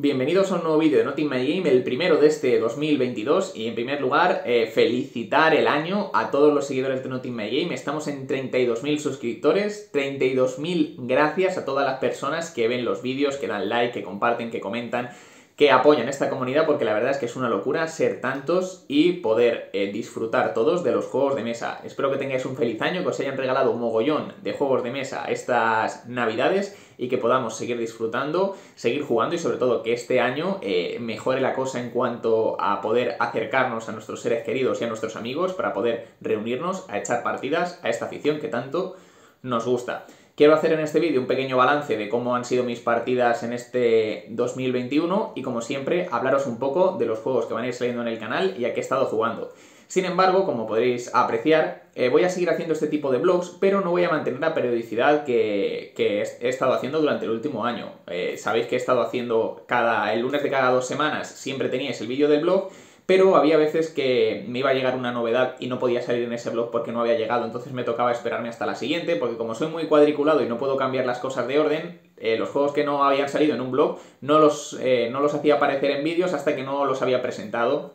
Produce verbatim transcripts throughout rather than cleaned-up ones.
Bienvenidos a un nuevo vídeo de Not in my Game, el primero de este dos mil veintidós, y en primer lugar, eh, felicitar el año a todos los seguidores de Not in my Game. Estamos en treinta y dos mil suscriptores, treinta y dos mil gracias a todas las personas que ven los vídeos, que dan like, que comparten, que comentan, que apoyan esta comunidad, porque la verdad es que es una locura ser tantos y poder eh, disfrutar todos de los juegos de mesa. Espero que tengáis un feliz año, que os hayan regalado un mogollón de juegos de mesa estas navidades y que podamos seguir disfrutando, seguir jugando y sobre todo que este año eh, mejore la cosa en cuanto a poder acercarnos a nuestros seres queridos y a nuestros amigos para poder reunirnos a echar partidas a esta afición que tanto nos gusta. Quiero hacer en este vídeo un pequeño balance de cómo han sido mis partidas en este dos mil veintiuno y, como siempre, hablaros un poco de los juegos que van a ir saliendo en el canal y a qué he estado jugando. Sin embargo, como podréis apreciar, eh, voy a seguir haciendo este tipo de vlogs, pero no voy a mantener la periodicidad que, que he estado haciendo durante el último año. Eh, sabéis que he estado haciendo cada el lunes de cada dos semanas, siempre teníais el vídeo del blog, pero había veces que me iba a llegar una novedad y no podía salir en ese blog porque no había llegado, entonces me tocaba esperarme hasta la siguiente, porque como soy muy cuadriculado y no puedo cambiar las cosas de orden, eh, los juegos que no habían salido en un blog no los, eh, no los hacía aparecer en vídeos hasta que no los había presentado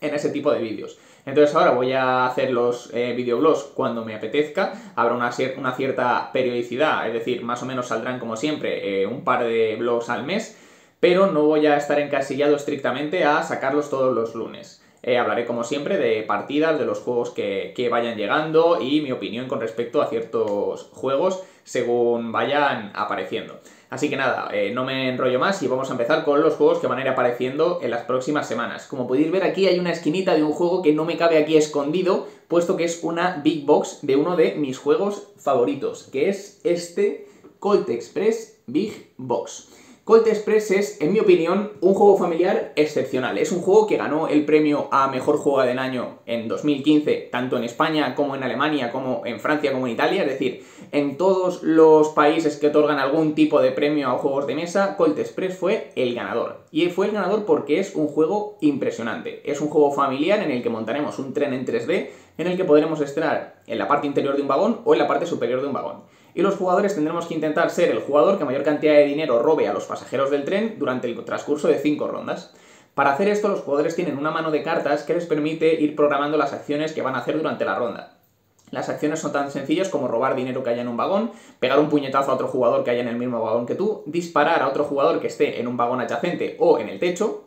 en ese tipo de vídeos. Entonces ahora voy a hacer los eh, videoblogs cuando me apetezca. Habrá una, una cierta periodicidad, es decir, más o menos saldrán como siempre eh, un par de blogs al mes, pero no voy a estar encasillado estrictamente a sacarlos todos los lunes. Eh, hablaré como siempre de partidas, de los juegos que, que vayan llegando y mi opinión con respecto a ciertos juegos según vayan apareciendo. Así que nada, eh, no me enrollo más y vamos a empezar con los juegos que van a ir apareciendo en las próximas semanas. Como podéis ver, aquí hay una esquinita de un juego que no me cabe aquí escondido, puesto que es una big box de uno de mis juegos favoritos, que es este Colt Express Big Box. Colt Express es, en mi opinión, un juego familiar excepcional. Es un juego que ganó el premio a Mejor Juego del Año en dos mil quince, tanto en España como en Alemania, como en Francia, como en Italia. Es decir, en todos los países que otorgan algún tipo de premio a juegos de mesa, Colt Express fue el ganador. Y fue el ganador porque es un juego impresionante. Es un juego familiar en el que montaremos un tren en tres D, en el que podremos estar en la parte interior de un vagón o en la parte superior de un vagón. Y los jugadores tendremos que intentar ser el jugador que mayor cantidad de dinero robe a los pasajeros del tren durante el transcurso de cinco rondas. Para hacer esto, los jugadores tienen una mano de cartas que les permite ir programando las acciones que van a hacer durante la ronda. Las acciones son tan sencillas como robar dinero que haya en un vagón, pegar un puñetazo a otro jugador que haya en el mismo vagón que tú, disparar a otro jugador que esté en un vagón adyacente o en el techo.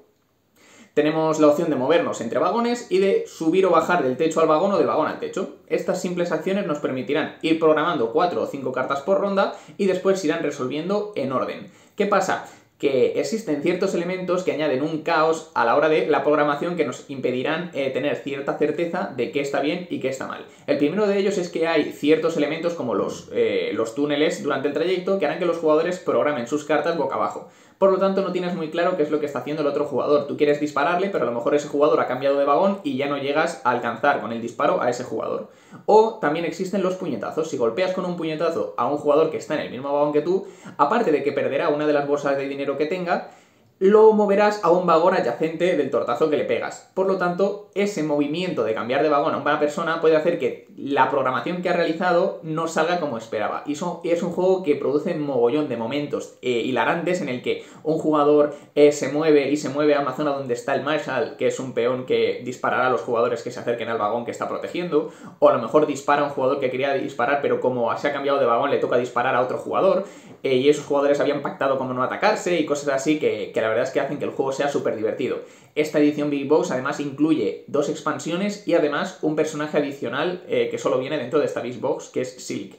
Tenemos la opción de movernos entre vagones y de subir o bajar del techo al vagón o del vagón al techo. Estas simples acciones nos permitirán ir programando cuatro o cinco cartas por ronda y después se irán resolviendo en orden. ¿Qué pasa? Que existen ciertos elementos que añaden un caos a la hora de la programación que nos impedirán eh, tener cierta certeza de qué está bien y qué está mal. El primero de ellos es que hay ciertos elementos como los, eh, los túneles durante el trayecto que harán que los jugadores programen sus cartas boca abajo. Por lo tanto, no tienes muy claro qué es lo que está haciendo el otro jugador. Tú quieres dispararle, pero a lo mejor ese jugador ha cambiado de vagón y ya no llegas a alcanzar con el disparo a ese jugador. O también existen los puñetazos. Si golpeas con un puñetazo a un jugador que está en el mismo vagón que tú, aparte de que perderá una de las bolsas de dinero que tenga, lo moverás a un vagón adyacente del tortazo que le pegas. Por lo tanto, ese movimiento de cambiar de vagón a una persona puede hacer que la programación que ha realizado no salga como esperaba. Y es un juego que produce un mogollón de momentos eh, hilarantes en el que un jugador eh, se mueve y se mueve a una zona donde está el Marshal, que es un peón que disparará a los jugadores que se acerquen al vagón que está protegiendo, o a lo mejor dispara a un jugador que quería disparar, pero como se ha cambiado de vagón le toca disparar a otro jugador, eh, y esos jugadores habían pactado como no atacarse y cosas así que, que la verdad es que hacen que el juego sea súper divertido. Esta edición Big Box además incluye dos expansiones y además un personaje adicional eh, que solo viene dentro de esta Big Box, que es Silk.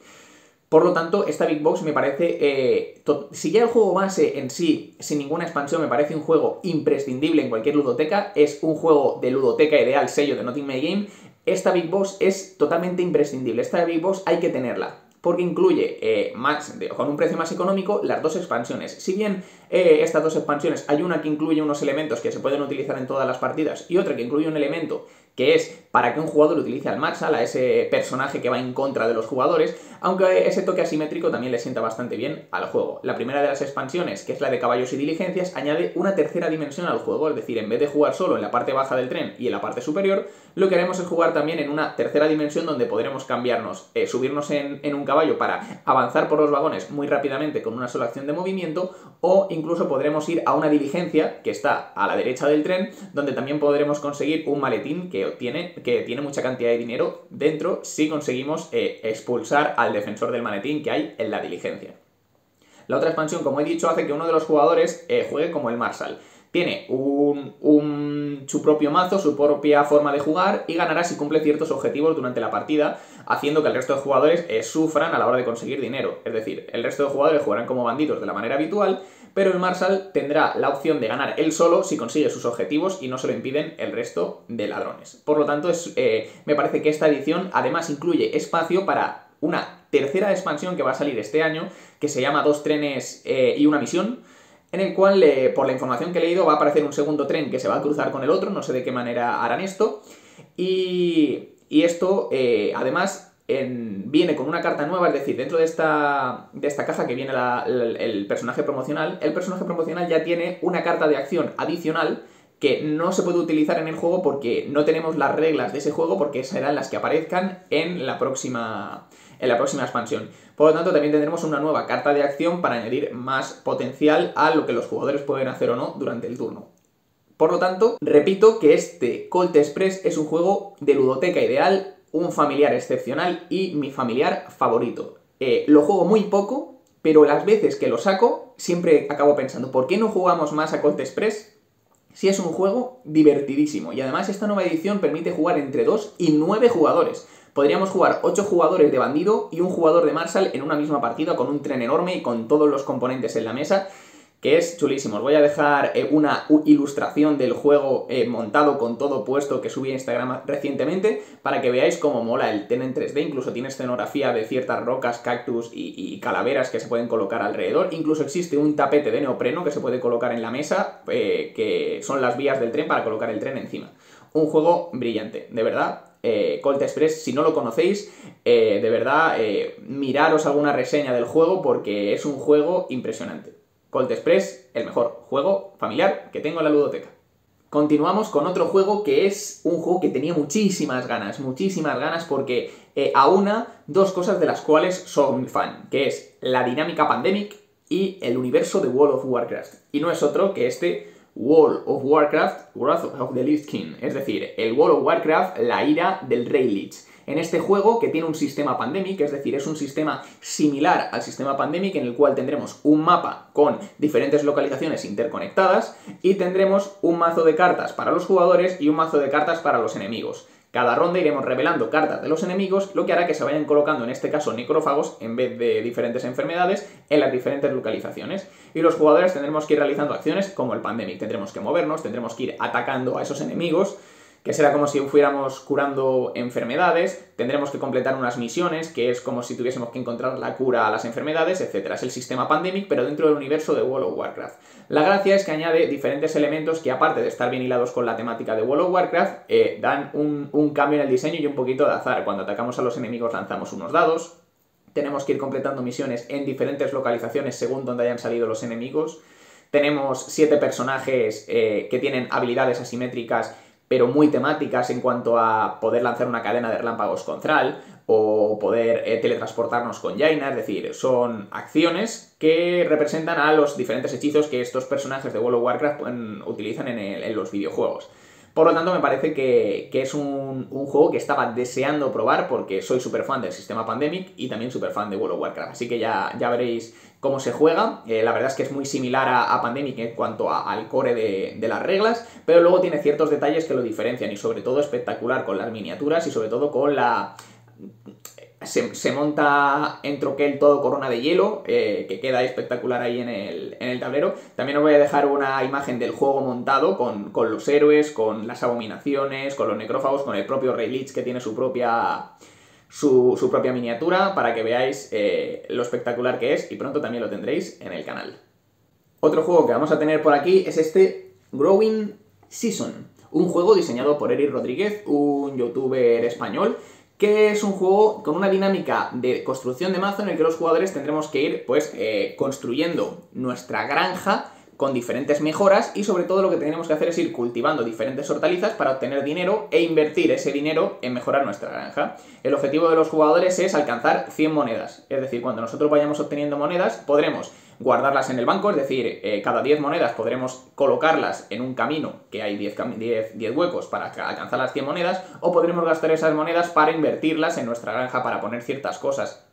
Por lo tanto, esta Big Box me parece... Eh, si ya el juego base en sí, sin ninguna expansión, me parece un juego imprescindible en cualquier ludoteca, es un juego de ludoteca ideal, sello de Not in my Game, esta Big Box es totalmente imprescindible. Esta Big Box hay que tenerla, porque incluye eh, más, de, con un precio más económico las dos expansiones. Si bien eh, estas dos expansiones, hay una que incluye unos elementos que se pueden utilizar en todas las partidas y otra que incluye un elemento que es para que un jugador utilice al Maxal, a ese personaje que va en contra de los jugadores, aunque ese toque asimétrico también le sienta bastante bien al juego. La primera de las expansiones, que es la de caballos y diligencias, añade una tercera dimensión al juego, es decir, en vez de jugar solo en la parte baja del tren y en la parte superior, lo que haremos es jugar también en una tercera dimensión donde podremos cambiarnos, eh, subirnos en, en un caballo para avanzar por los vagones muy rápidamente con una sola acción de movimiento, o incluso podremos ir a una diligencia que está a la derecha del tren, donde también podremos conseguir un maletín que tiene, que tiene mucha cantidad de dinero dentro si conseguimos eh, expulsar al defensor del maletín que hay en la diligencia. La otra expansión, como he dicho, hace que uno de los jugadores eh, juegue como el Marshal. Tiene un, un, su propio mazo, su propia forma de jugar, y ganará si cumple ciertos objetivos durante la partida, haciendo que el resto de jugadores eh, sufran a la hora de conseguir dinero. Es decir, el resto de jugadores jugarán como bandidos de la manera habitual, pero el Marshal tendrá la opción de ganar él solo si consigue sus objetivos y no se lo impiden el resto de ladrones. Por lo tanto, es, eh, me parece que esta edición además incluye espacio para una tercera expansión que va a salir este año, que se llama Dos trenes eh, y una misión, en el cual, eh, por la información que he leído, va a aparecer un segundo tren que se va a cruzar con el otro, no sé de qué manera harán esto, y, y esto, eh, además, en, viene con una carta nueva, es decir, dentro de esta, de esta caja que viene la, el, el personaje promocional, el personaje promocional ya tiene una carta de acción adicional que no se puede utilizar en el juego porque no tenemos las reglas de ese juego, porque serán las que aparezcan en la próxima, en la próxima expansión. Por lo tanto, también tendremos una nueva carta de acción para añadir más potencial a lo que los jugadores pueden hacer o no durante el turno. Por lo tanto, repito que este Colt Express es un juego de ludoteca ideal, un familiar excepcional y mi familiar favorito. Eh, lo juego muy poco, pero las veces que lo saco siempre acabo pensando ¿por qué no jugamos más a Colt Express? Sí, es un juego divertidísimo, y además esta nueva edición permite jugar entre dos y nueve jugadores. Podríamos jugar ocho jugadores de bandido y un jugador de Marshal en una misma partida con un tren enorme y con todos los componentes en la mesa, que es chulísimo. Os voy a dejar eh, una ilustración del juego eh, montado con todo puesto que subí a Instagram recientemente para que veáis cómo mola el tren en tres D, incluso tiene escenografía de ciertas rocas, cactus y, y calaveras que se pueden colocar alrededor, incluso existe un tapete de neopreno que se puede colocar en la mesa, eh, que son las vías del tren para colocar el tren encima. Un juego brillante, de verdad. Eh, Colt Express, si no lo conocéis, eh, de verdad, eh, miraros alguna reseña del juego porque es un juego impresionante. Colt Express, el mejor juego familiar que tengo en la ludoteca. Continuamos con otro juego que es un juego que tenía muchísimas ganas, muchísimas ganas porque eh, aúna dos cosas de las cuales soy un fan, que es la dinámica Pandemic y el universo de World of Warcraft. Y no es otro que este World of Warcraft, Wrath of the Lich King, es decir, el World of Warcraft, la ira del Rey Lich. En este juego, que tiene un sistema Pandemic, es decir, es un sistema similar al sistema Pandemic, en el cual tendremos un mapa con diferentes localizaciones interconectadas y tendremos un mazo de cartas para los jugadores y un mazo de cartas para los enemigos. Cada ronda iremos revelando cartas de los enemigos, lo que hará que se vayan colocando, en este caso, necrófagos, en vez de diferentes enfermedades, en las diferentes localizaciones. Y los jugadores tendremos que ir realizando acciones como el Pandemic. Tendremos que movernos, tendremos que ir atacando a esos enemigos, que será como si fuéramos curando enfermedades, tendremos que completar unas misiones, que es como si tuviésemos que encontrar la cura a las enfermedades, etcétera. Es el sistema Pandemic, pero dentro del universo de World of Warcraft. La gracia es que añade diferentes elementos que, aparte de estar bien hilados con la temática de World of Warcraft, eh, dan un, un cambio en el diseño y un poquito de azar. Cuando atacamos a los enemigos lanzamos unos dados, tenemos que ir completando misiones en diferentes localizaciones según donde hayan salido los enemigos, tenemos siete personajes eh, que tienen habilidades asimétricas pero muy temáticas en cuanto a poder lanzar una cadena de relámpagos con Thrall o poder eh, teletransportarnos con Jaina, es decir, son acciones que representan a los diferentes hechizos que estos personajes de World of Warcraft en, utilizan en, el, en los videojuegos. Por lo tanto, me parece que, que es un, un juego que estaba deseando probar porque soy súper fan del sistema Pandemic y también súper fan de World of Warcraft. Así que ya, ya veréis cómo se juega. Eh, la verdad es que es muy similar a, a Pandemic en cuanto a, al core de, de las reglas, pero luego tiene ciertos detalles que lo diferencian y sobre todo espectacular con las miniaturas y sobre todo con la... Se, se monta en troquel todo corona de hielo, eh, que queda espectacular ahí en el, en el tablero. También os voy a dejar una imagen del juego montado con, con los héroes, con las abominaciones, con los necrófagos, con el propio Rey Lich que tiene su propia, su, su propia miniatura, para que veáis eh, lo espectacular que es, y pronto también lo tendréis en el canal. Otro juego que vamos a tener por aquí es este Growing Season. un juego diseñado por Eric Rodríguez, un youtuber español, que es un juego con una dinámica de construcción de mazo en el que los jugadores tendremos que ir pues eh, construyendo nuestra granja con diferentes mejoras, y sobre todo lo que tenemos que hacer es ir cultivando diferentes hortalizas para obtener dinero e invertir ese dinero en mejorar nuestra granja. El objetivo de los jugadores es alcanzar cien monedas, es decir, cuando nosotros vayamos obteniendo monedas podremos guardarlas en el banco, es decir, eh, cada diez monedas podremos colocarlas en un camino, que hay diez huecos para alcanzar las cien monedas, o podremos gastar esas monedas para invertirlas en nuestra granja, para poner ciertas cosas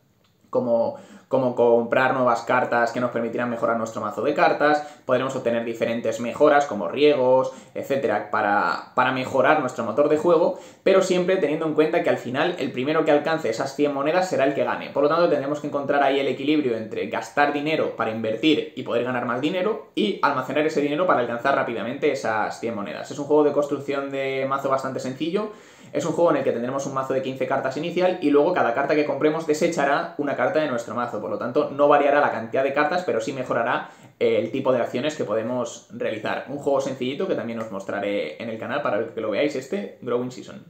como... como comprar nuevas cartas que nos permitirán mejorar nuestro mazo de cartas, podremos obtener diferentes mejoras como riegos, etcétera, para, para mejorar nuestro motor de juego, pero siempre teniendo en cuenta que al final el primero que alcance esas cien monedas será el que gane. Por lo tanto, tendremos que encontrar ahí el equilibrio entre gastar dinero para invertir y poder ganar más dinero, y almacenar ese dinero para alcanzar rápidamente esas cien monedas. Es un juego de construcción de mazo bastante sencillo. Es un juego en el que tendremos un mazo de quince cartas inicial, y luego cada carta que compremos desechará una carta de nuestro mazo. Por lo tanto, no variará la cantidad de cartas, pero sí mejorará el tipo de acciones que podemos realizar. Un juego sencillito que también os mostraré en el canal para que lo veáis, este Growing Season.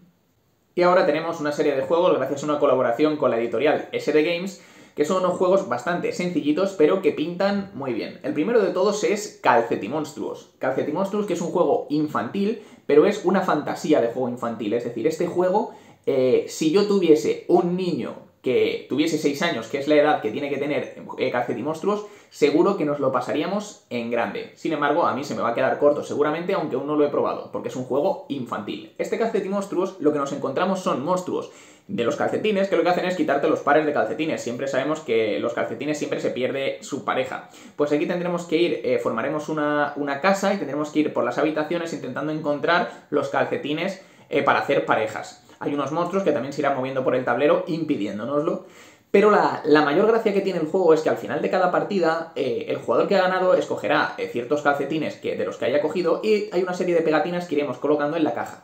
Y ahora tenemos una serie de juegos gracias a una colaboración con la editorial S D Games, que son unos juegos bastante sencillitos, pero que pintan muy bien. El primero de todos es Calcetimonstruos. Calcetimonstruos, que es un juego infantil, pero es una fantasía de juego infantil. Es decir, este juego, eh, si yo tuviese un niño que tuviese seis años, que es la edad que tiene que tener eh, Calcetimonstruos, seguro que nos lo pasaríamos en grande. Sin embargo, a mí se me va a quedar corto seguramente, aunque aún no lo he probado, porque es un juego infantil. Este Calcetimonstruos, lo que nos encontramos son monstruos de los calcetines, que lo que hacen es quitarte los pares de calcetines. Siempre sabemos que los calcetines siempre se pierde su pareja. Pues aquí tendremos que ir, eh, formaremos una, una casa y tendremos que ir por las habitaciones intentando encontrar los calcetines eh, para hacer parejas. Hay unos monstruos que también se irán moviendo por el tablero impidiéndonoslo. Pero la, la mayor gracia que tiene el juego es que al final de cada partida eh, el jugador que ha ganado escogerá eh, ciertos calcetines que, de los que haya cogido, y hay una serie de pegatinas que iremos colocando en la caja.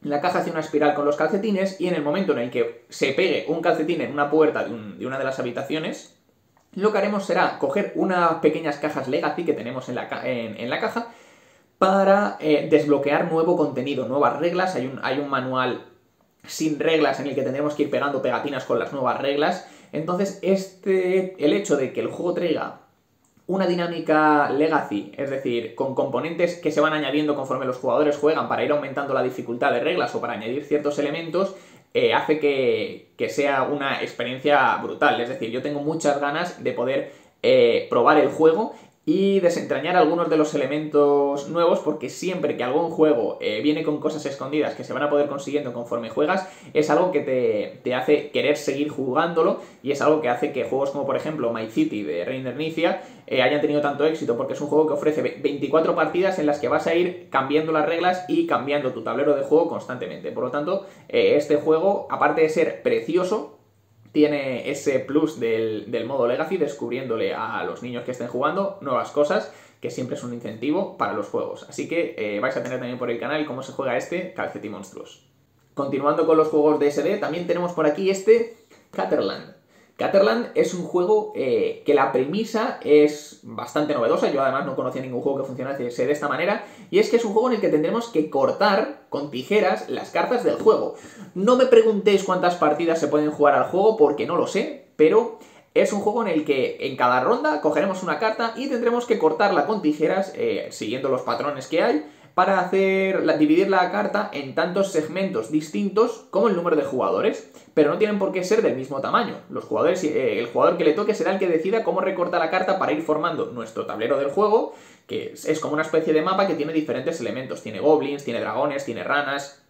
La caja hace una espiral con los calcetines, y en el momento en el que se pegue un calcetín en una puerta de, un, de una de las habitaciones, lo que haremos será coger unas pequeñas cajas Legacy que tenemos en la, en, en la caja para eh, desbloquear nuevo contenido, nuevas reglas. Hay un, hay un manual sin reglas en el que tendremos que ir pegando pegatinas con las nuevas reglas. Entonces, este, el hecho de que el juego traiga una dinámica Legacy, es decir, con componentes que se van añadiendo conforme los jugadores juegan para ir aumentando la dificultad de reglas o para añadir ciertos elementos, eh, hace que, que sea una experiencia brutal. Es decir, yo tengo muchas ganas de poder eh, probar el juego y desentrañar algunos de los elementos nuevos, porque siempre que algún juego eh, viene con cosas escondidas que se van a poder consiguiendo conforme juegas, es algo que te, te hace querer seguir jugándolo, y es algo que hace que juegos como por ejemplo My City de Reiner Knizia eh, hayan tenido tanto éxito, porque es un juego que ofrece veinticuatro partidas en las que vas a ir cambiando las reglas y cambiando tu tablero de juego constantemente. Por lo tanto, eh, este juego, aparte de ser precioso, tiene ese plus del, del modo Legacy, descubriéndole a los niños que estén jugando nuevas cosas, que siempre es un incentivo para los juegos. Así que eh, vais a tener también por el canal cómo se juega este Calcetimonstruos. Continuando con los juegos de S D, también tenemos por aquí este Cutterland. Cutterland es un juego eh, que la premisa es bastante novedosa. Yo además no conocía ningún juego que funcionase de esta manera, y es que es un juego en el que tendremos que cortar con tijeras las cartas del juego. No me preguntéis cuántas partidas se pueden jugar al juego, porque no lo sé, pero es un juego en el que en cada ronda cogeremos una carta y tendremos que cortarla con tijeras, eh, siguiendo los patrones que hay, para hacer la, dividir la carta en tantos segmentos distintos como el número de jugadores, pero no tienen por qué ser del mismo tamaño. Los jugadores, eh, el jugador que le toque será el que decida cómo recorta la carta para ir formando nuestro tablero del juego, que es, es como una especie de mapa que tiene diferentes elementos. Tiene goblins, tiene dragones, tiene ranas,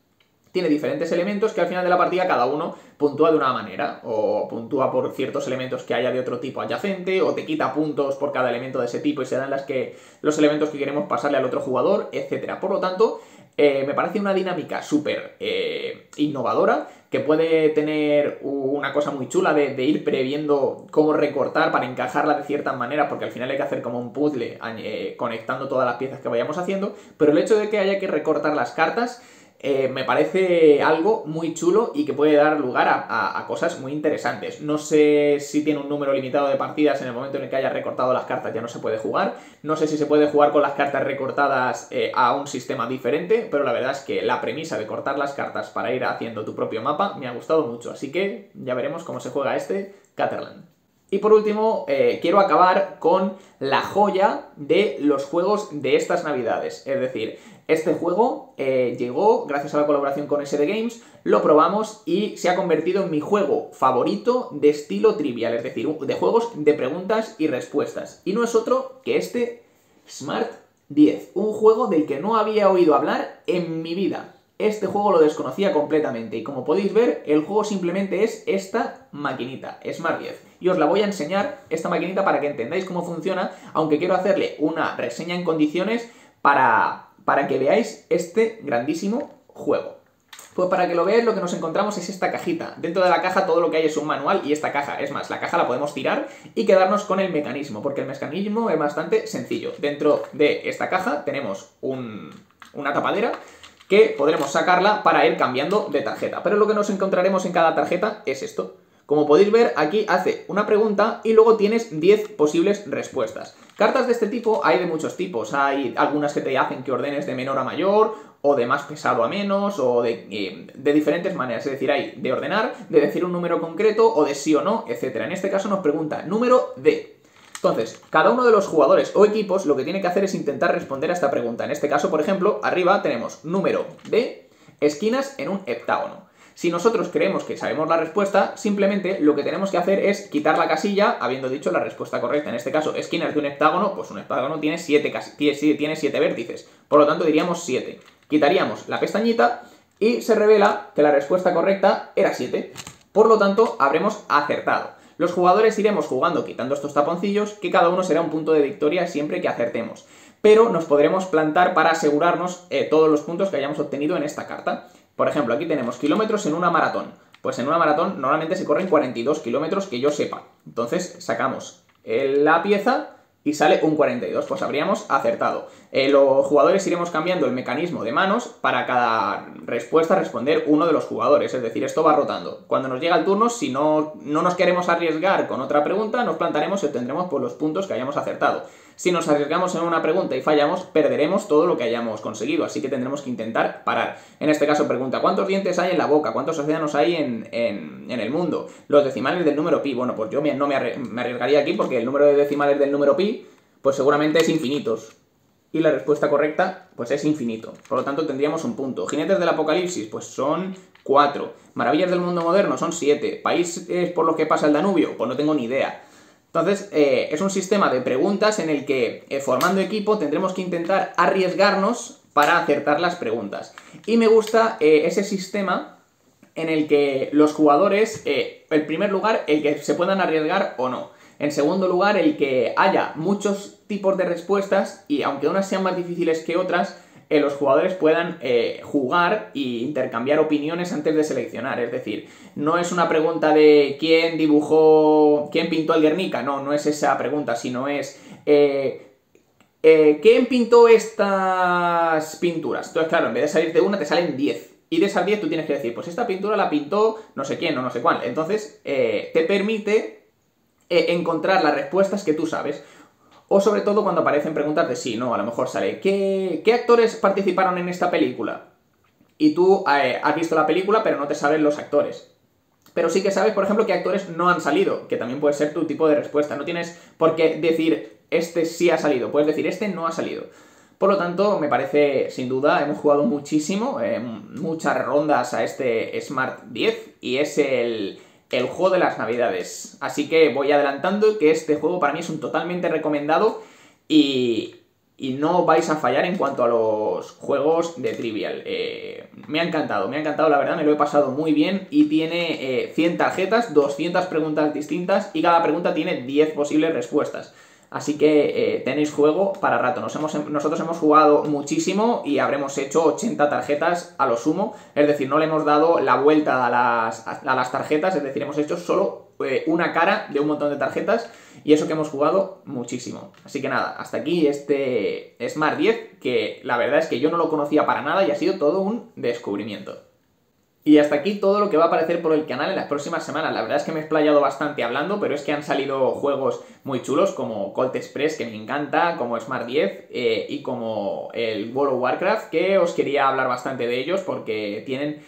tiene diferentes elementos que al final de la partida cada uno puntúa de una manera, o puntúa por ciertos elementos que haya de otro tipo adyacente, o te quita puntos por cada elemento de ese tipo y se dan las que, los elementos que queremos pasarle al otro jugador, etcétera. Por lo tanto, eh, me parece una dinámica súper eh, innovadora, que puede tener una cosa muy chula de, de ir previendo cómo recortar para encajarla de cierta manera, porque al final hay que hacer como un puzzle eh, conectando todas las piezas que vayamos haciendo, pero el hecho de que haya que recortar las cartas eh, me parece algo muy chulo y que puede dar lugar a, a, a cosas muy interesantes. No sé si tiene un número limitado de partidas. En el momento en el que haya recortado las cartas ya no se puede jugar. No sé si se puede jugar con las cartas recortadas eh, a un sistema diferente, pero la verdad es que la premisa de cortar las cartas para ir haciendo tu propio mapa me ha gustado mucho, así que ya veremos cómo se juega este Cutterland. Y por último, eh, quiero acabar con la joya de los juegos de estas navidades. Es decir, este juego eh, llegó gracias a la colaboración con S D Games, lo probamos y se ha convertido en mi juego favorito de estilo trivial, es decir, de juegos de preguntas y respuestas. Y no es otro que este Smart diez, un juego del que no había oído hablar en mi vida. Este juego lo desconocía completamente y como podéis ver, el juego simplemente es esta maquinita, Smart diez. Y os la voy a enseñar, esta maquinita, para que entendáis cómo funciona, aunque quiero hacerle una reseña en condiciones para, para que veáis este grandísimo juego. Pues para que lo veáis, lo que nos encontramos es esta cajita. Dentro de la caja todo lo que hay es un manual y esta caja. Es más, la caja la podemos tirar y quedarnos con el mecanismo, porque el mecanismo es bastante sencillo. Dentro de esta caja tenemos un, una tapadera que podremos sacarla para ir cambiando de tarjeta. Pero lo que nos encontraremos en cada tarjeta es esto. Como podéis ver, aquí hace una pregunta y luego tienes diez posibles respuestas. Cartas de este tipo hay de muchos tipos. Hay algunas que te hacen que ordenes de menor a mayor, o de más pesado a menos, o de, de diferentes maneras. Es decir, hay de ordenar, de decir un número concreto, o de sí o no, etcétera. En este caso nos pregunta número D. Entonces, cada uno de los jugadores o equipos lo que tiene que hacer es intentar responder a esta pregunta. En este caso, por ejemplo, arriba tenemos número de esquinas en un heptágono. Si nosotros creemos que sabemos la respuesta, simplemente lo que tenemos que hacer es quitar la casilla habiendo dicho la respuesta correcta. En este caso, esquinas de un heptágono, pues un heptágono tiene siete, tiene siete vértices. Por lo tanto, diríamos siete. Quitaríamos la pestañita y se revela que la respuesta correcta era siete. Por lo tanto, habremos acertado. Los jugadores iremos jugando quitando estos taponcillos, que cada uno será un punto de victoria siempre que acertemos. Pero nos podremos plantar para asegurarnos eh, todos los puntos que hayamos obtenido en esta carta. Por ejemplo, aquí tenemos kilómetros en una maratón. Pues en una maratón normalmente se corren cuarenta y dos kilómetros que yo sepa. Entonces sacamos eh, la pieza y sale un cuarenta y dos, pues habríamos acertado. Eh, los jugadores iremos cambiando el mecanismo de manos para cada respuesta responder uno de los jugadores, es decir, esto va rotando. Cuando nos llega el turno, si no, no nos queremos arriesgar con otra pregunta, nos plantaremos y obtendremos por los puntos que hayamos acertado. Si nos arriesgamos en una pregunta y fallamos, perderemos todo lo que hayamos conseguido, así que tendremos que intentar parar. En este caso pregunta, ¿cuántos dientes hay en la boca? ¿Cuántos océanos hay en, en, en el mundo? Los decimales del número pi, bueno, pues yo no me arriesgaría aquí porque el número de decimales del número pi, pues seguramente es infinitos. Y la respuesta correcta, pues es infinito. Por lo tanto, tendríamos un punto. Jinetes del Apocalipsis, pues son cuatro. Maravillas del mundo moderno, son siete. Países por los que pasa el Danubio, pues no tengo ni idea. Entonces, eh, es un sistema de preguntas en el que, eh, formando equipo, tendremos que intentar arriesgarnos para acertar las preguntas. Y me gusta eh, ese sistema en el que los jugadores, eh, en primer lugar, el que se puedan arriesgar o no. En segundo lugar, el que haya muchos tipos de respuestas y aunque unas sean más difíciles que otras, eh, los jugadores puedan eh, jugar e intercambiar opiniones antes de seleccionar. Es decir, no es una pregunta de quién dibujó, quién pintó el Guernica, no, no es esa pregunta, sino es eh, eh, ¿quién pintó estas pinturas? Entonces, claro, en vez de salirte una, te salen diez. Y de esas diez tú tienes que decir, pues esta pintura la pintó no sé quién o no sé cuál. Entonces, eh, te permite encontrar las respuestas que tú sabes, o sobre todo cuando aparecen preguntas de sí, no, a lo mejor sale ¿qué, qué actores participaron en esta película? Y tú eh, has visto la película pero no te saben los actores, pero sí que sabes, por ejemplo, qué actores no han salido, que también puede ser tu tipo de respuesta. No tienes por qué decir este sí ha salido, puedes decir este no ha salido. Por lo tanto, me parece, sin duda, hemos jugado muchísimo, eh, muchas rondas a este Smart diez y es el... el juego de las navidades, así que voy adelantando que este juego para mí es un totalmente recomendado y, y no vais a fallar en cuanto a los juegos de Trivial. Eh, me ha encantado, me ha encantado, la verdad, me lo he pasado muy bien y tiene eh, cien tarjetas, doscientas preguntas distintas y cada pregunta tiene diez posibles respuestas. Así que eh, tenéis juego para rato. Nos hemos, nosotros hemos jugado muchísimo y habremos hecho ochenta tarjetas a lo sumo. Es decir, no le hemos dado la vuelta a las, a las tarjetas, es decir, hemos hecho solo eh, una cara de un montón de tarjetas y eso que hemos jugado muchísimo. Así que nada, hasta aquí este Smart diez, que la verdad es que yo no lo conocía para nada y ha sido todo un descubrimiento. Y hasta aquí todo lo que va a aparecer por el canal en las próximas semanas. La verdad es que me he explayado bastante hablando, pero es que han salido juegos muy chulos como Colt Express, que me encanta, como Smart diez eh, y como el World of Warcraft, que os quería hablar bastante de ellos porque tienen...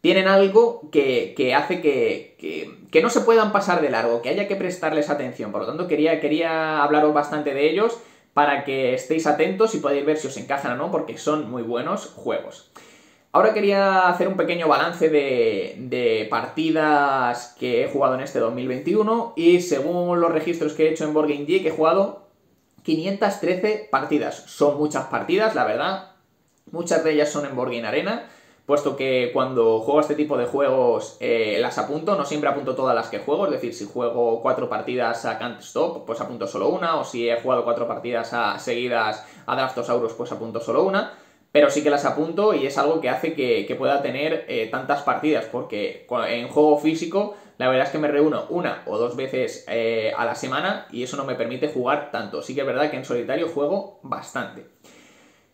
Tienen algo que, que hace que, que, que no se puedan pasar de largo, que haya que prestarles atención. Por lo tanto, quería, quería hablaros bastante de ellos para que estéis atentos y podáis ver si os encajan o no, porque son muy buenos juegos. Ahora quería hacer un pequeño balance de, de partidas que he jugado en este dos mil veintiuno y según los registros que he hecho en BoardGameGeek he jugado quinientas trece partidas. Son muchas partidas, la verdad. Muchas de ellas son en BoardGameArena, puesto que cuando juego este tipo de juegos eh, las apunto, no siempre apunto todas las que juego, es decir, si juego cuatro partidas a Can't Stop, pues apunto solo una, o si he jugado cuatro partidas a, seguidas a Draftosaurus, pues apunto solo una, pero sí que las apunto y es algo que hace que, que pueda tener eh, tantas partidas, porque en juego físico la verdad es que me reúno una o dos veces eh, a la semana y eso no me permite jugar tanto, sí que es verdad que en solitario juego bastante.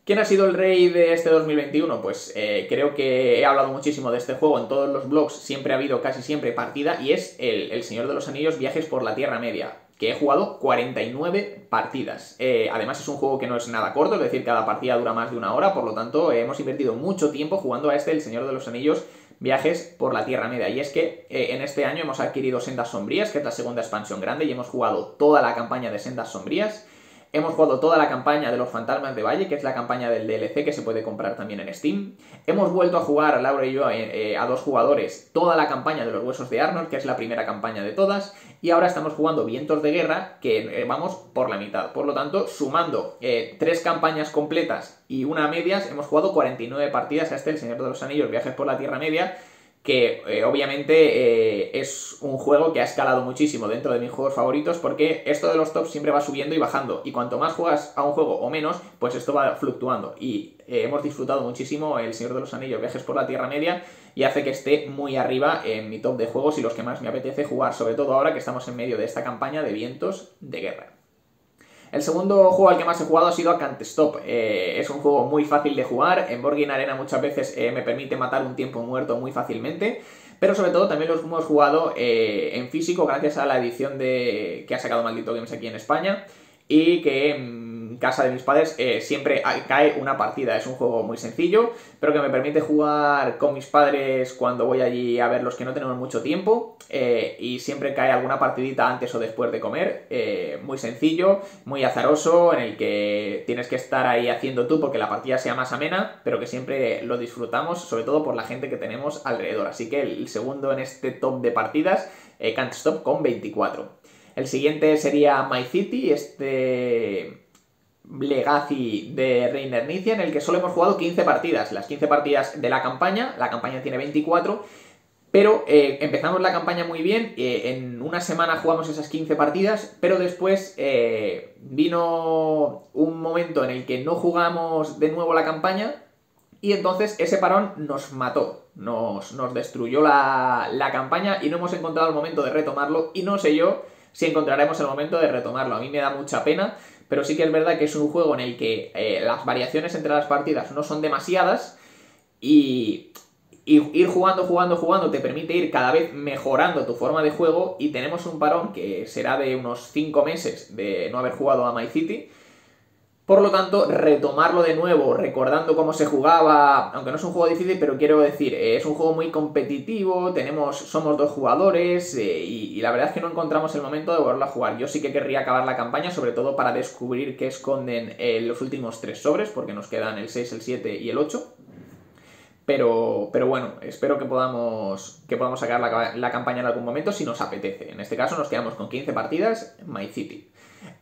¿Quién ha sido el rey de este dos mil veintiuno? Pues eh, creo que he hablado muchísimo de este juego en todos los blogs, siempre ha habido casi siempre partida, y es el, el Señor de los Anillos Viajes por la Tierra Media, que he jugado cuarenta y nueve partidas. Eh, además es un juego que no es nada corto, es decir, cada partida dura más de una hora, por lo tanto eh, hemos invertido mucho tiempo jugando a este el Señor de los Anillos Viajes por la Tierra Media. Y es que eh, en este año hemos adquirido Sendas Sombrías, que es la segunda expansión grande, y hemos jugado toda la campaña de Sendas Sombrías. Hemos jugado toda la campaña de los Fantasmas de Valle, que es la campaña del D L C que se puede comprar también en Steam. Hemos vuelto a jugar, Laura y yo, eh, a dos jugadores, toda la campaña de los Huesos de Arnor, que es la primera campaña de todas. Y ahora estamos jugando Vientos de Guerra, que eh, vamos por la mitad. Por lo tanto, sumando eh, tres campañas completas y una a medias, hemos jugado cuarenta y nueve partidas a este El Señor de los Anillos, Viajes por la Tierra Media, que eh, obviamente eh, es un juego que ha escalado muchísimo dentro de mis juegos favoritos, porque esto de los tops siempre va subiendo y bajando, y cuanto más juegas a un juego o menos, pues esto va fluctuando, y eh, hemos disfrutado muchísimo El Señor de los Anillos Viajes por la Tierra Media, y hace que esté muy arriba en mi top de juegos y los que más me apetece jugar, sobre todo ahora que estamos en medio de esta campaña de Vientos de Guerra. El segundo juego al que más he jugado ha sido a Can't Stop. Eh, es un juego muy fácil de jugar, en BoardGameArena muchas veces eh, me permite matar un tiempo muerto muy fácilmente, pero sobre todo también lo hemos jugado eh, en físico gracias a la edición de... que ha sacado Maldito Games aquí en España, y que en casa de mis padres eh, siempre cae una partida. Es un juego muy sencillo, pero que me permite jugar con mis padres cuando voy allí a verlos, que no tenemos mucho tiempo, eh, y siempre cae alguna partidita antes o después de comer. Eh, muy sencillo, muy azaroso, en el que tienes que estar ahí haciendo tú porque la partida sea más amena, pero que siempre lo disfrutamos, sobre todo por la gente que tenemos alrededor. Así que el segundo en este top de partidas, eh, Can't Stop, con veinticuatro. El siguiente sería My City, este Legacy de Reiner Knizia, en el que solo hemos jugado quince partidas. Las quince partidas de la campaña, la campaña tiene veinticuatro, pero eh, empezamos la campaña muy bien, eh, en una semana jugamos esas quince partidas, pero después eh, vino un momento en el que no jugamos de nuevo la campaña, y entonces ese parón nos mató, nos, nos destruyó la, la campaña y no hemos encontrado el momento de retomarlo, y no sé yo si encontraremos el momento de retomarlo. A mí me da mucha pena, pero sí que es verdad que es un juego en el que eh, las variaciones entre las partidas no son demasiadas, y, y ir jugando, jugando, jugando te permite ir cada vez mejorando tu forma de juego, y tenemos un parón que será de unos cinco meses de no haber jugado a My City. Por lo tanto, retomarlo de nuevo, recordando cómo se jugaba, aunque no es un juego difícil, pero quiero decir, eh, es un juego muy competitivo, tenemos, somos dos jugadores, eh, y, y la verdad es que no encontramos el momento de volverlo a jugar. Yo sí que querría acabar la campaña, sobre todo para descubrir qué esconden eh, los últimos tres sobres, porque nos quedan el seis, el siete y el ocho. Pero, pero bueno, espero que podamos, que podamos sacar la, la campaña en algún momento si nos apetece. En este caso nos quedamos con quince partidas, My City.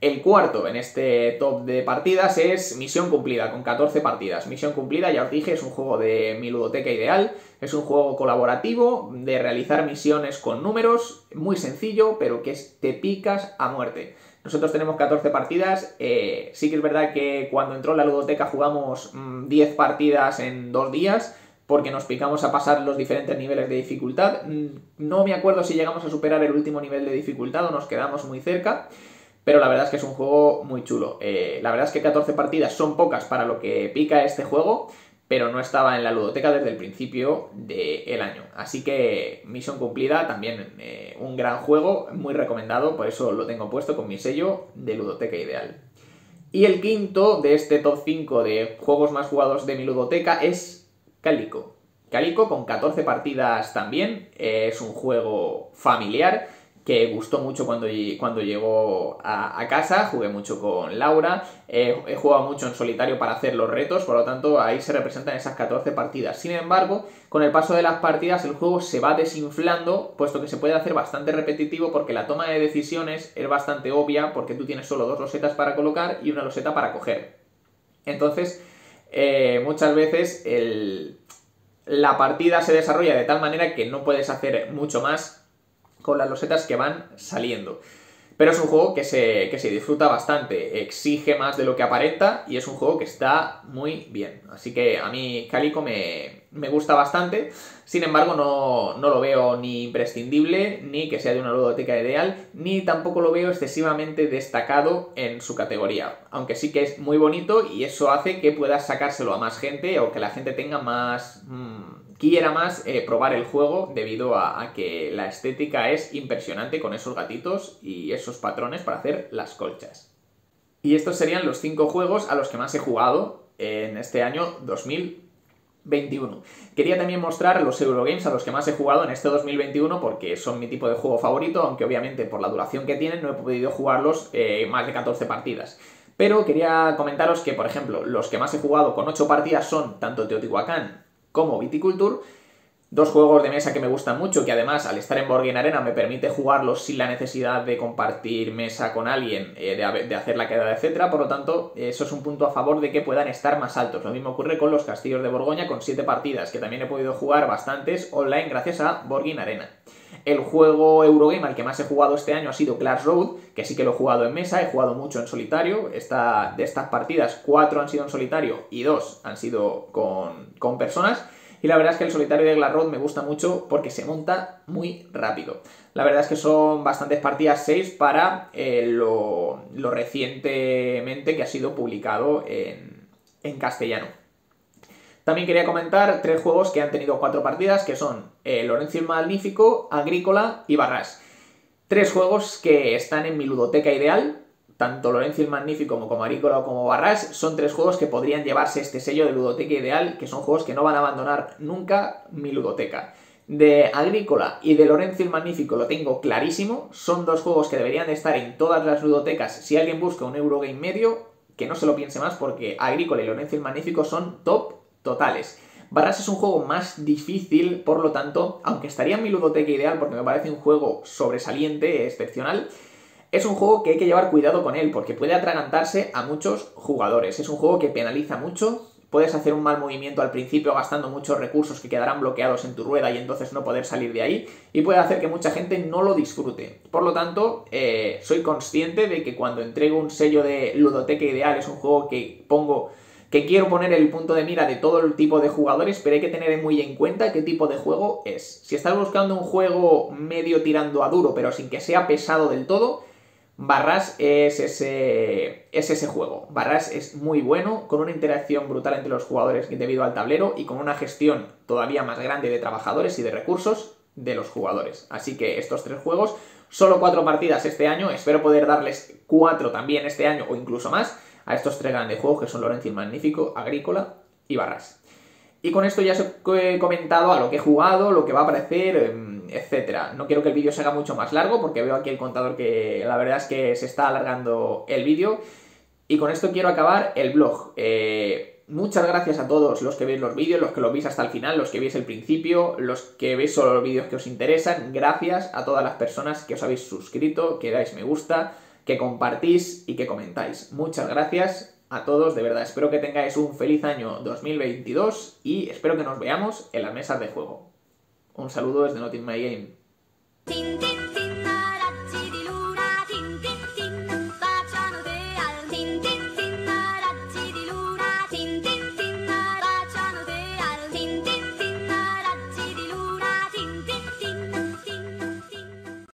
El cuarto en este top de partidas es Misión Cumplida, con catorce partidas. Misión Cumplida, ya os dije, es un juego de mi ludoteca ideal, es un juego colaborativo de realizar misiones con números, muy sencillo, pero que te picas a muerte. Nosotros tenemos catorce partidas, eh, sí que es verdad que cuando entró en la ludoteca jugamos mmm, diez partidas en dos días, porque nos picamos a pasar los diferentes niveles de dificultad. No me acuerdo si llegamos a superar el último nivel de dificultad o nos quedamos muy cerca. pero la verdad es que es un juego muy chulo. Eh, la verdad es que catorce partidas son pocas para lo que pica este juego, pero no estaba en la ludoteca desde el principio del año. Así que Misión Cumplida, también eh, un gran juego, muy recomendado, por eso lo tengo puesto con mi sello de ludoteca ideal. Y el quinto de este top cinco de juegos más jugados de mi ludoteca es Calico. Calico, con catorce partidas también, es un juego familiar que gustó mucho cuando, cuando llegó a, a casa, jugué mucho con Laura, eh, he jugado mucho en solitario para hacer los retos, por lo tanto ahí se representan esas catorce partidas. Sin embargo, con el paso de las partidas el juego se va desinflando, puesto que se puede hacer bastante repetitivo porque la toma de decisiones es bastante obvia, porque tú tienes solo dos losetas para colocar y una loseta para coger. Entonces, eh, muchas veces el... la partida se desarrolla de tal manera que no puedes hacer mucho más con las losetas que van saliendo. Pero es un juego que se, que se disfruta bastante, exige más de lo que aparenta y es un juego que está muy bien. Así que a mí Calico me, me gusta bastante, sin embargo no, no lo veo ni imprescindible, ni que sea de una ludoteca ideal, ni tampoco lo veo excesivamente destacado en su categoría. Aunque sí que es muy bonito y eso hace que puedas sacárselo a más gente o que la gente tenga más... Mmm, quiera más eh, probar el juego debido a, a que la estética es impresionante con esos gatitos y esos patrones para hacer las colchas. Y estos serían los cinco juegos a los que más he jugado en este año dos mil veintiuno. Quería también mostrar los Eurogames a los que más he jugado en este dos mil veintiuno porque son mi tipo de juego favorito, aunque obviamente por la duración que tienen no he podido jugarlos eh, más de catorce partidas. Pero quería comentaros que, por ejemplo, los que más he jugado con ocho partidas son tanto Teotihuacán como Viticulture, dos juegos de mesa que me gustan mucho, que además al estar en BoardGameArena me permite jugarlos sin la necesidad de compartir mesa con alguien, eh, de, de hacer la quedada, etcétera. Por lo tanto, eso es un punto a favor de que puedan estar más altos. Lo mismo ocurre con los Castillos de Borgoña con siete partidas, que también he podido jugar bastantes online gracias a BoardGameArena. El juego Eurogame al que más he jugado este año ha sido Glass Road, que sí que lo he jugado en mesa, he jugado mucho en solitario. Esta, de estas partidas, cuatro han sido en solitario y dos han sido con, con personas. Y la verdad es que el solitario de Glass Road me gusta mucho porque se monta muy rápido. La verdad es que son bastantes partidas, seis, para eh, lo, lo recientemente que ha sido publicado en, en castellano. También quería comentar tres juegos que han tenido cuatro partidas, que son eh, Lorenzo el Magnífico, Agrícola y Baras. Tres juegos que están en mi ludoteca ideal, tanto Lorenzo el Magnífico como, como Agrícola o como Baras, son tres juegos que podrían llevarse este sello de ludoteca ideal, que son juegos que no van a abandonar nunca mi ludoteca. De Agrícola y de Lorenzo el Magnífico lo tengo clarísimo, son dos juegos que deberían de estar en todas las ludotecas si alguien busca un Eurogame medio, que no se lo piense más porque Agrícola y Lorenzo el Magnífico son top totales. Baras es un juego más difícil, por lo tanto, aunque estaría en mi ludoteca ideal porque me parece un juego sobresaliente, excepcional, es un juego que hay que llevar cuidado con él porque puede atragantarse a muchos jugadores. Es un juego que penaliza mucho, puedes hacer un mal movimiento al principio gastando muchos recursos que quedarán bloqueados en tu rueda y entonces no poder salir de ahí, y puede hacer que mucha gente no lo disfrute. Por lo tanto, eh, soy consciente de que cuando entrego un sello de ludoteca ideal es un juego que pongo... que quiero poner el punto de mira de todo el tipo de jugadores, pero hay que tener muy en cuenta qué tipo de juego es. Si estás buscando un juego medio tirando a duro, pero sin que sea pesado del todo, Baras es ese, es ese juego. Baras es muy bueno, con una interacción brutal entre los jugadores debido al tablero y con una gestión todavía más grande de trabajadores y de recursos de los jugadores. Así que estos tres juegos, solo cuatro partidas este año, espero poder darles cuatro también este año o incluso más, a estos tres grandes juegos que son Lorenzo el Magnífico, Agrícola y Baras. Y con esto ya os he comentado a lo que he jugado, lo que va a aparecer, etcétera. No quiero que el vídeo se haga mucho más largo porque veo aquí el contador que la verdad es que se está alargando el vídeo. Y con esto quiero acabar el blog. Eh, muchas gracias a todos los que veis los vídeos, los que los veis hasta el final, los que veis el principio, los que veis solo los vídeos que os interesan. Gracias a todas las personas que os habéis suscrito, que dais me gusta, que compartís y que comentáis. Muchas gracias a todos, de verdad. Espero que tengáis un feliz año dos mil veintidós y espero que nos veamos en las mesas de juego. Un saludo desde Not in my Game.